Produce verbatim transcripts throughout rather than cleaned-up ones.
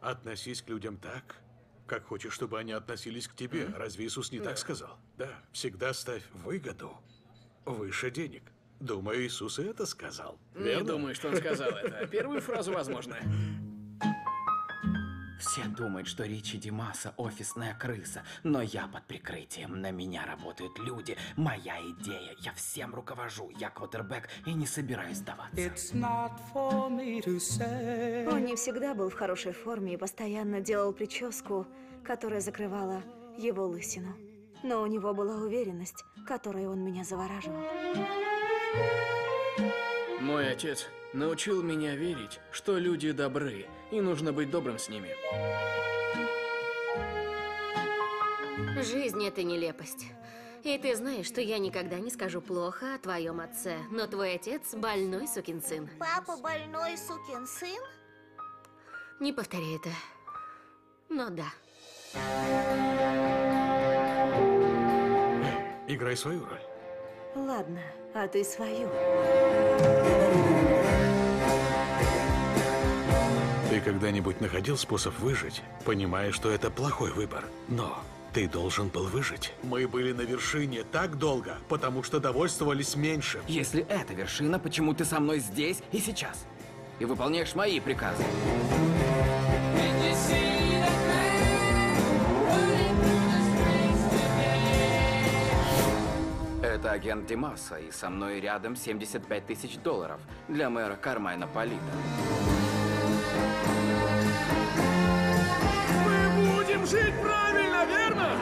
Относись к людям так, как хочешь, чтобы они относились к тебе. Mm-hmm. Разве Иисус не yeah. так сказал? Да. Всегда ставь выгоду выше денег. Думаю, Иисус и это сказал. Не думаю, что он сказал это. Первую фразу возможно. Все думают, что Ричи Димасса офисная крыса, но я под прикрытием, на меня работают люди, моя идея, я всем руковожу, я квотербэк и не собираюсь сдаваться. Он не всегда был в хорошей форме и постоянно делал прическу, которая закрывала его лысину. Но у него была уверенность, которой он меня завораживал. Мой отец научил меня верить, что люди добры, и нужно быть добрым с ними. Жизнь – это нелепость. И ты знаешь, что я никогда не скажу плохо о твоем отце, но твой отец – больной сукин сын. Папа больной сукин сын? Не повторяй это, но да. Играй свою роль. Ладно, а ты свою. Ты когда-нибудь находил способ выжить, понимая, что это плохой выбор? Но ты должен был выжить. Мы были на вершине так долго, потому что довольствовались меньшим. Если это вершина, почему ты со мной здесь и сейчас? И выполняешь мои приказы. Это агент Димасса, и со мной рядом семьдесят пять тысяч долларов для мэра Кармайна Полита. Жить правильно, верно?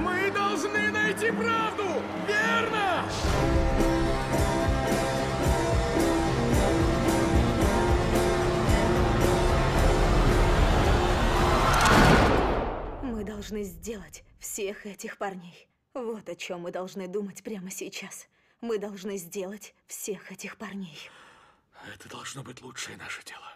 Мы должны найти правду, верно? Мы должны сделать всех этих парней. Вот о чем мы должны думать прямо сейчас. Мы должны сделать всех этих парней. Это должно быть лучшее наше дело.